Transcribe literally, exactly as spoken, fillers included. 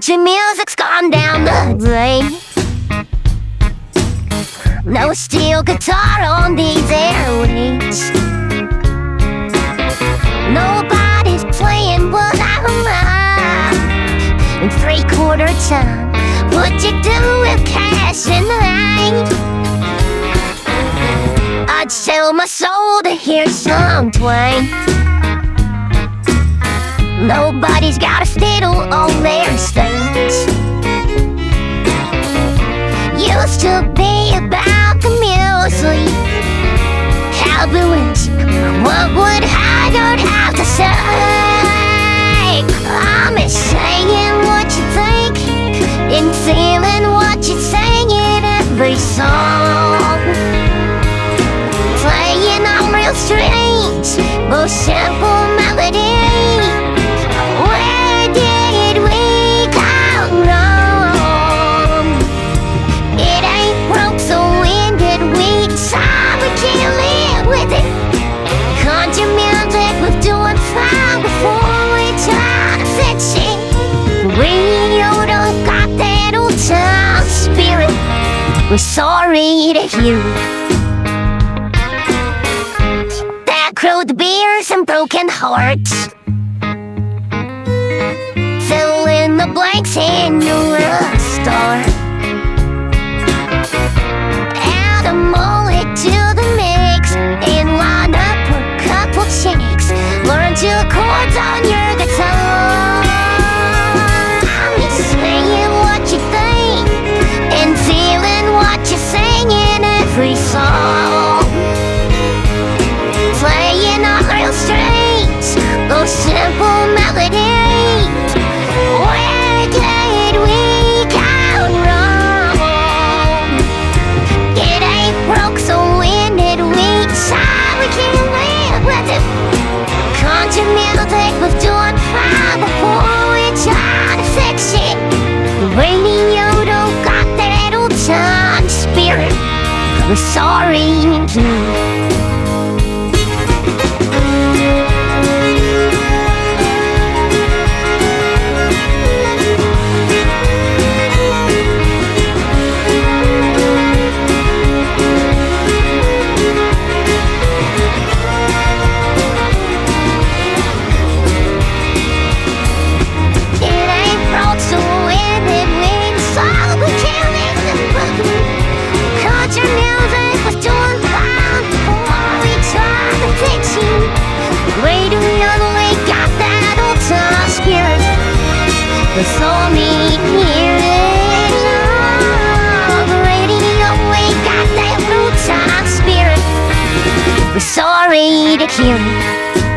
country music's gone down the drain. No steel guitar on these airwaves. Nobody's playing what I want in three-quarter time. What'd you do with cash in hand? I'd sell my soul to hear some twang. Nobody's got a fiddle on their stage. Used to be about the music, how we wish, what would I don't have to say. I'm just saying what you think and feeling what you sang in every song. Playing on real strange, most simple melody. Where did we go wrong? It ain't broke, so when did we decide we can't live with it? Country music was doing fine before we tried to fix it. We don't got that old time spirit. We're sorry to hear that crowed beers and broken hearts. Fill in the blanks and you're a star. Add a mullet to the mix and line up a couple chicks. Learn two chords on your guitar. Every song, playing on real strings, those simple melodies. Where did we go wrong? It ain't broke, so when did we decide we can't live with it? Country music was doing fine before we tried to fix it. The radio don't got that old time spirit. We're sorry too. They saw me here in love. Radio, we got that old time spirit. We're sorry to hear you.